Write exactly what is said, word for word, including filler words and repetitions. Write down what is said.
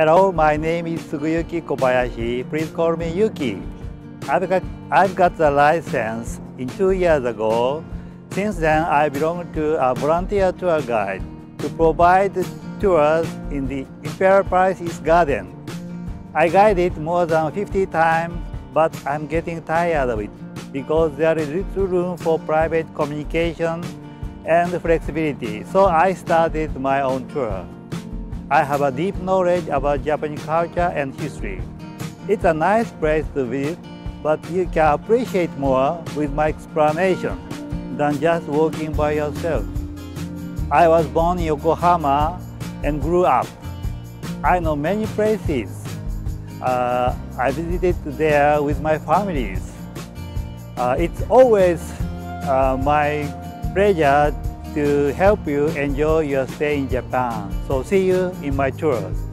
Hello, my name is Tsuguyuki Kobayashi. Please call me Yuki. I've got, I've got the license in two years ago. Since then, I belong to a volunteer tour guide to provide tours in the Imperial Palace East Garden. I guided more than fifty times, but I'm getting tired of it because there is little room for private communication and flexibility, so I started my own tour. I have a deep knowledge about Japanese culture and history. It's a nice place to visit, but you can appreciate more with my explanation than just walking by yourself. I was born in Yokohama and grew up. I know many places. Uh, I visited there with my families. Uh, it's always uh, my pleasure to help you enjoy your stay in Japan. So see you in my tours.